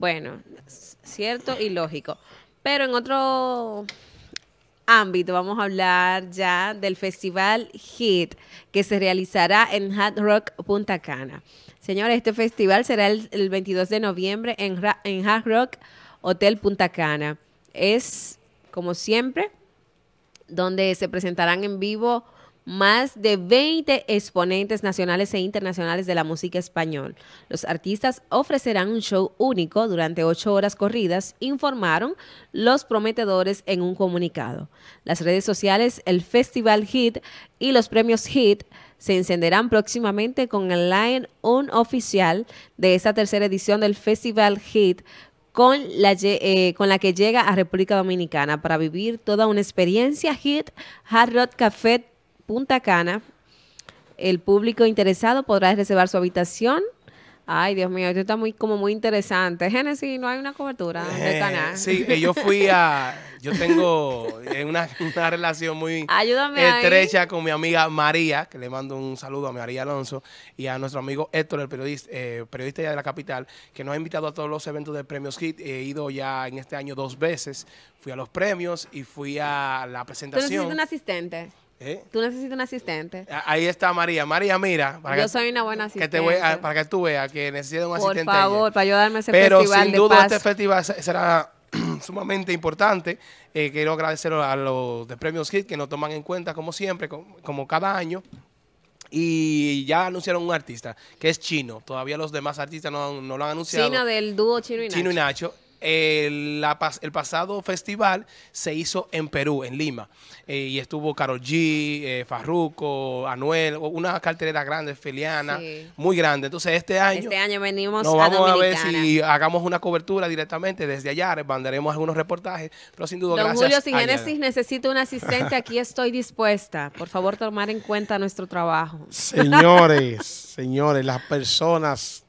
Bueno, cierto y lógico. Pero en otro ámbito vamos a hablar ya del Festival HIT, que se realizará en Hard Rock Punta Cana. Señores, este festival será el 22 de noviembre en Hard Rock Hotel Punta Cana. Es, como siempre, donde se presentarán en vivo más de 20 exponentes nacionales e internacionales de la música español. Los artistas ofrecerán un show único durante 8 horas corridas, informaron los prometedores en un comunicado. Las redes sociales, el Festival HIT y los Premios HEAT se encenderán próximamente con el line-up oficial de esta tercera edición del Festival HIT, con la que llega a República Dominicana para vivir toda una experiencia HIT. Hard Rock Café Punta Cana. El público interesado podrá reservar su habitación. Ay, Dios mío, esto está muy interesante. Génesis, no hay una cobertura de canal. Sí, yo fui a... Yo tengo una relación muy estrecha con mi amiga María, que le mando un saludo a María Alonso, y a nuestro amigo Héctor, el periodista ya de la capital, que nos ha invitado a todos los eventos de Premios HIT. He ido ya en este año 2 veces. Fui a los premios y fui a la presentación. ¿Tú necesitas un asistente? Tú necesitas un asistente. Ahí está María. María, mira. Yo soy una buena asistente. Para que tú veas que necesitas un asistente. Por favor, para ayudarme a ese festival de paz. Pero sin duda este festival será sumamente importante. Quiero agradecer a los de Premios HIT que nos toman en cuenta como siempre, como cada año. Y ya anunciaron un artista que es Chino. Todavía los demás artistas no lo han anunciado. Chino, del dúo Chino y Nacho. Chino y Nacho. El pasado festival se hizo en Perú, en Lima, y estuvo Karol G, Farruko, Anuel, una cartelera grande, feliana, sí, muy grande. Entonces este año venimos nos vamos a ver si hagamos una cobertura directamente desde allá, mandaremos algunos reportajes, pero sin duda gracias. Don Julio, si Génesis necesita un asistente, aquí estoy dispuesta. Por favor, tomar en cuenta nuestro trabajo. Señores, señores, las personas...